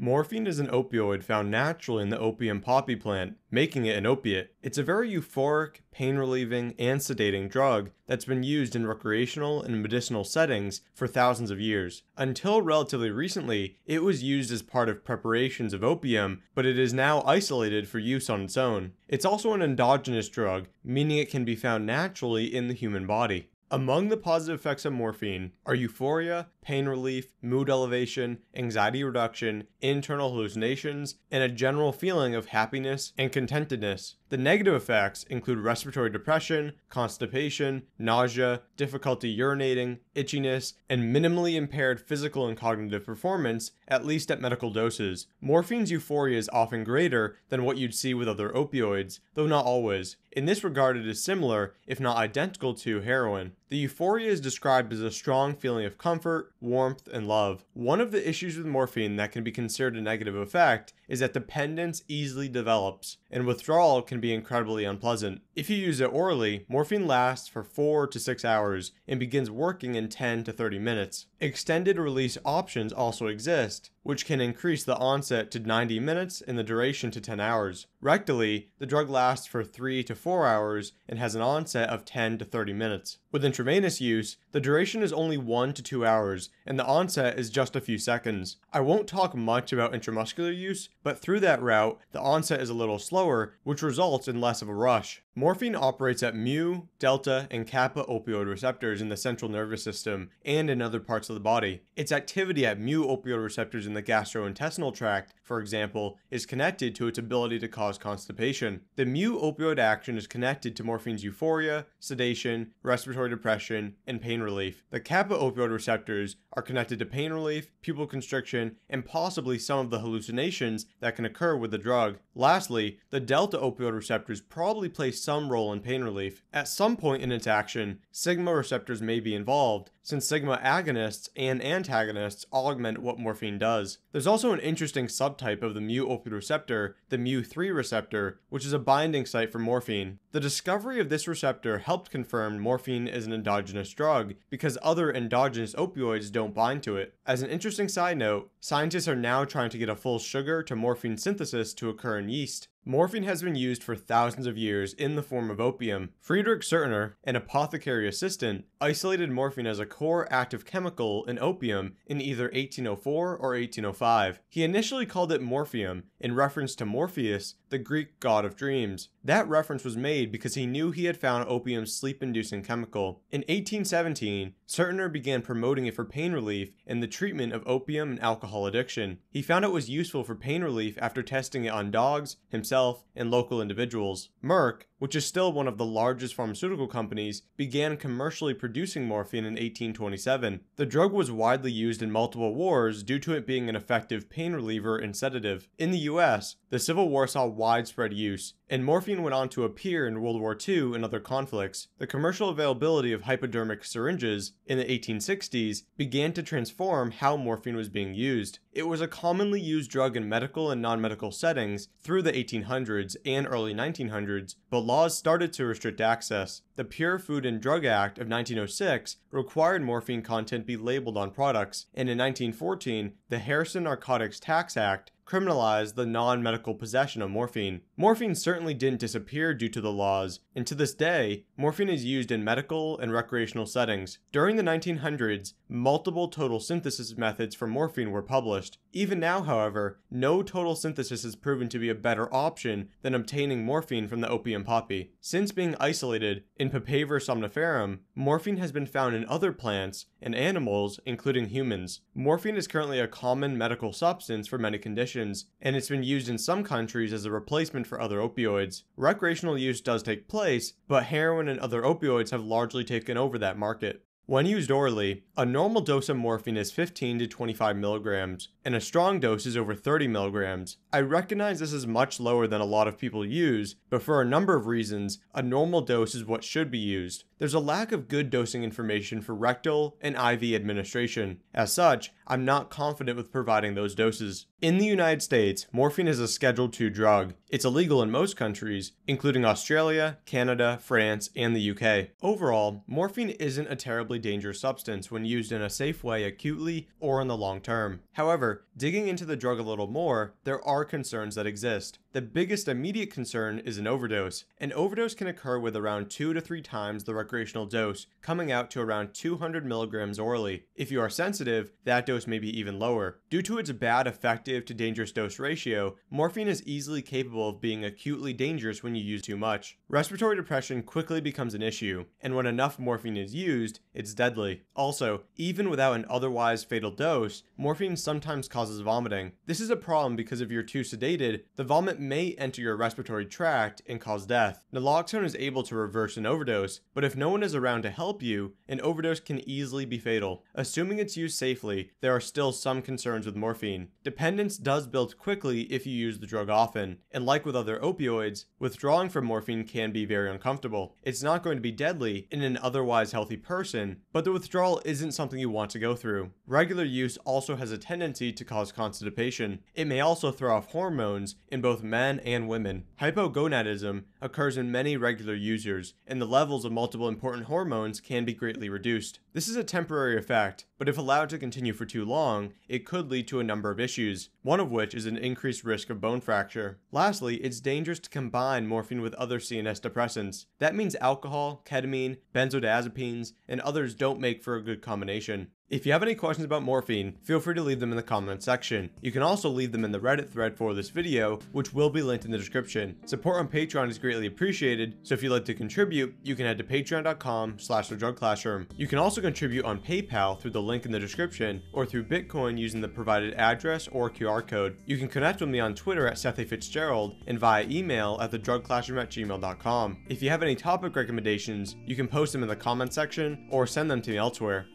Morphine is an opioid found naturally in the opium poppy plant, making it an opiate. It's a very euphoric, pain-relieving, and sedating drug that's been used in recreational and medicinal settings for thousands of years. Until relatively recently, it was used as part of preparations of opium, but it is now isolated for use on its own. It's also an endogenous drug, meaning it can be found naturally in the human body. Among the positive effects of morphine are euphoria, pain relief, mood elevation, anxiety reduction, internal hallucinations, and a general feeling of happiness and contentedness. The negative effects include respiratory depression, constipation, nausea, difficulty urinating, itchiness, and minimally impaired physical and cognitive performance, at least at medical doses. Morphine's euphoria is often greater than what you'd see with other opioids, though not always. In this regard, it is similar, if not identical, to heroin. The euphoria is described as a strong feeling of comfort, warmth, and love. One of the issues with morphine that can be considered a negative effect is that dependence easily develops, and withdrawal can be incredibly unpleasant. If you use it orally, morphine lasts for 4 to 6 hours and begins working in 10 to 30 minutes. Extended release options also exist, which can increase the onset to 90 minutes and the duration to 10 hours. Rectally, the drug lasts for 3 to 4 hours and has an onset of 10 to 30 minutes. With intravenous use, the duration is only 1 to 2 hours, and the onset is just a few seconds. I won't talk much about intramuscular use, but through that route, the onset is a little slower, which results in less of a rush. Morphine operates at mu, delta, and kappa opioid receptors in the central nervous system and in other parts of the body. Its activity at mu opioid receptors in the gastrointestinal tract, for example, is connected to its ability to cause constipation. The mu opioid action is connected to morphine's euphoria, sedation, respiratory depression, and pain relief. The kappa opioid receptors are connected to pain relief, pupil constriction, and possibly some of the hallucinations that can occur with the drug. Lastly, the delta opioid receptors probably play some role in pain relief. At some point in its action, sigma receptors may be involved, since sigma agonists and antagonists augment what morphine does. There's also an interesting subtype of the mu opioid receptor, the mu3 receptor, which is a binding site for morphine. The discovery of this receptor helped confirm morphine is an endogenous drug because other endogenous opioids don't bind to it. As an interesting side note, scientists are now trying to get a full sugar to morphine synthesis to occur in yeast. Morphine has been used for thousands of years in the form of opium. Friedrich Sertner, an apothecary assistant, isolated morphine as a core active chemical in opium in either 1804 or 1805. He initially called it morphium, in reference to Morpheus, the Greek god of dreams. That reference was made because he knew he had found opium's sleep-inducing chemical. In 1817, Sertner began promoting it for pain relief and the treatment of opium and alcohol addiction. He found it was useful for pain relief after testing it on dogs, himself, and local individuals. Merck, which is still one of the largest pharmaceutical companies, began commercially producing morphine in 1827. The drug was widely used in multiple wars due to it being an effective pain reliever and sedative. In the US, the Civil War saw widespread use, and morphine went on to appear in World War II and other conflicts. The commercial availability of hypodermic syringes in the 1860s began to transform how morphine was being used. It was a commonly used drug in medical and non-medical settings through the 1800s and early 1900s, but laws started to restrict access. The Pure Food and Drug Act of 1906 required morphine content be labeled on products, and in 1914, the Harrison Narcotics Tax Act criminalized the non-medical possession of morphine. Morphine certainly didn't disappear due to the laws, and to this day, morphine is used in medical and recreational settings. During the 1900s, multiple total synthesis methods for morphine were published. Even now, however, no total synthesis is proven to be a better option than obtaining morphine from the opium poppy. Since being isolated in Papaver somniferum, morphine has been found in other plants and animals, including humans. Morphine is currently a common medical substance for many conditions, and it's been used in some countries as a replacement for other opioids. Recreational use does take place, but heroin and other opioids have largely taken over that market. When used orally, a normal dose of morphine is 15 to 25 milligrams, and a strong dose is over 30 milligrams. I recognize this is much lower than a lot of people use, but for a number of reasons, a normal dose is what should be used. There's a lack of good dosing information for rectal and IV administration. As such, I'm not confident with providing those doses. In the United States, morphine is a Schedule II drug. It's illegal in most countries, including Australia, Canada, France, and the UK. Overall, morphine isn't a terribly dangerous substance when used in a safe way acutely or in the long term. However, However, digging into the drug a little more, there are concerns that exist. The biggest immediate concern is an overdose. An overdose can occur with around 2 to 3 times the recreational dose, coming out to around 200 milligrams orally. If you are sensitive, that dose may be even lower. Due to its bad effective to dangerous dose ratio, morphine is easily capable of being acutely dangerous when you use too much. Respiratory depression quickly becomes an issue, and when enough morphine is used, it's deadly. Also, even without an otherwise fatal dose, morphine sometimes causes vomiting. This is a problem because if you're too sedated, the vomit may enter your respiratory tract and cause death. Naloxone is able to reverse an overdose, but if no one is around to help you, an overdose can easily be fatal. Assuming it's used safely, there are still some concerns with morphine. Dependence does build quickly if you use the drug often, and like with other opioids, withdrawing from morphine can be very uncomfortable. It's not going to be deadly in an otherwise healthy person, but the withdrawal isn't something you want to go through. Regular use also has a tendency to cause constipation. It may also throw off hormones in both men and women. Hypogonadism occurs in many regular users, and the levels of multiple important hormones can be greatly reduced. This is a temporary effect, but if allowed to continue for too long, it could lead to a number of issues, one of which is an increased risk of bone fracture. Lastly, it's dangerous to combine morphine with other CNS depressants. That means alcohol, ketamine, benzodiazepines, and others don't make for a good combination. If you have any questions about morphine, feel free to leave them in the comments section. You can also leave them in the Reddit thread for this video, which will be linked in the description. Support on Patreon is greatly appreciated, so if you'd like to contribute, you can head to patreon.com/thedrugclassroom. You can also contribute on PayPal through the link in the description, or through Bitcoin using the provided address or QR code. You can connect with me on Twitter at Seth A. Fitzgerald, and via email at thedrugclassroom@gmail.com. If you have any topic recommendations, you can post them in the comment section, or send them to me elsewhere.